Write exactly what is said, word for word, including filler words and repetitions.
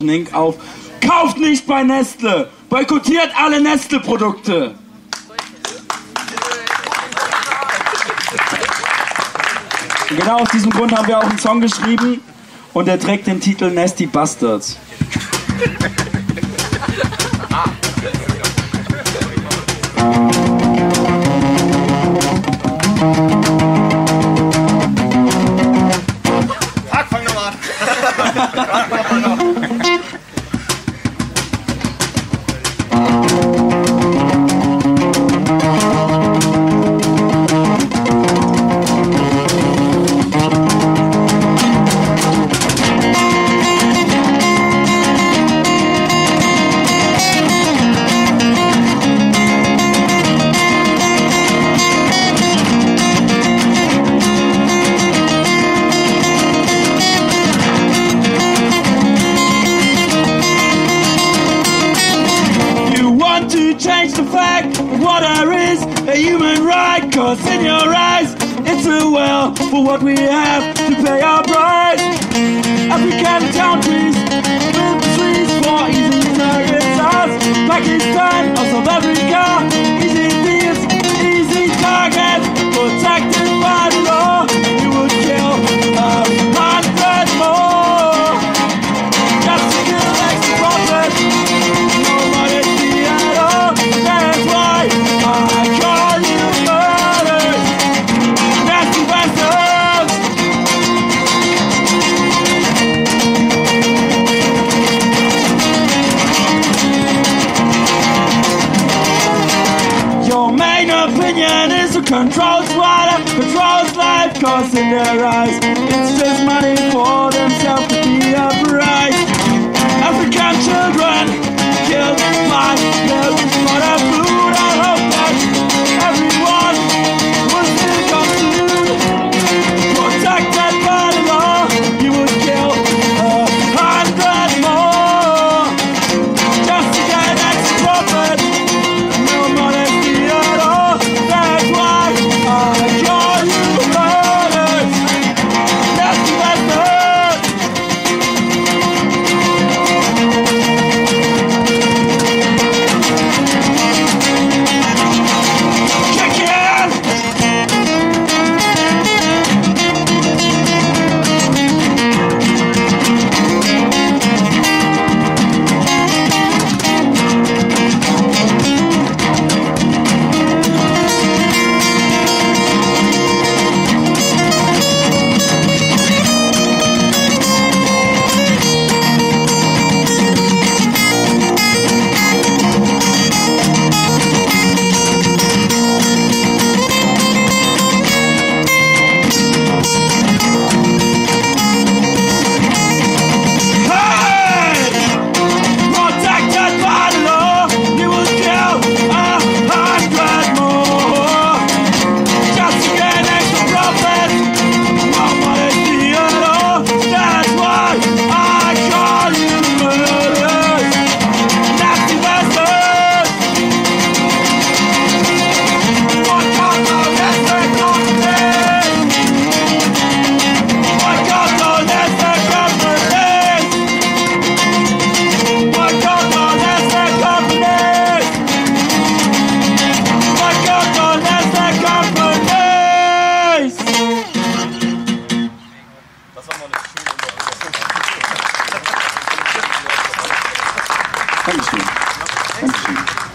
Link auf. Kauft nicht bei Nestle! Boykottiert alle Nestle-Produkte! Genau aus diesem Grund haben wir auch einen Song geschrieben und er trägt den Titel Nesteay Bastardz. Fuck, fang nochmal an! Change the fact of water is a human right, cause in your eyes it's a well for what we have to pay our price. African countries build trees for easy targets us. Pakistan or South Africa, easy deals, easy targets, protected by law. You will kill a hundred more just to kill extra profit. Controls water, controls life, cause in their eyes it's just money for themselves to be upright. African children killed by their mother food. I hope that everyone will still come to you, protected by the law. You would kill a hundred more just to get extra profit. No modesty at all. That's why Dankeschön. Dankeschön.